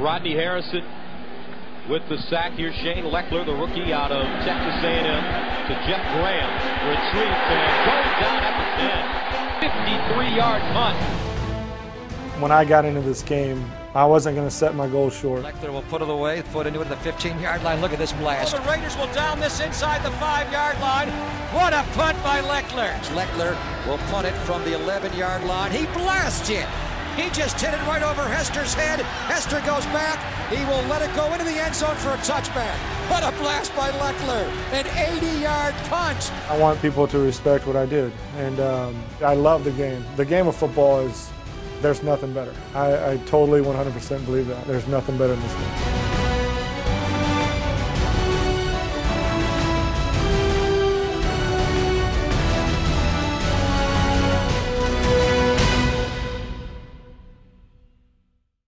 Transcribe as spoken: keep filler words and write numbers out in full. Rodney Harrison with the sack here. Shane Lechler, the rookie out of Texas A and M, to Jeff Graham. Retreats and goes down at the ten. fifty-three yard punt. When I got into this game, I wasn't going to set my goal short. Lechler will put it away, foot into it at the fifteen yard line. Look at this blast. The Raiders will down this inside the five yard line. What a punt by Lechler. Lechler will punt it from the eleven yard line. He blasts it. He just hit it right over Hester's head. Hester goes back. He will let it go into the end zone for a touchback. What a blast by Lechler. An eighty yard punt. I want people to respect what I did, and um, I love the game. The game of football is... there's nothing better. I, I totally one hundred percent believe that. There's nothing better in this game.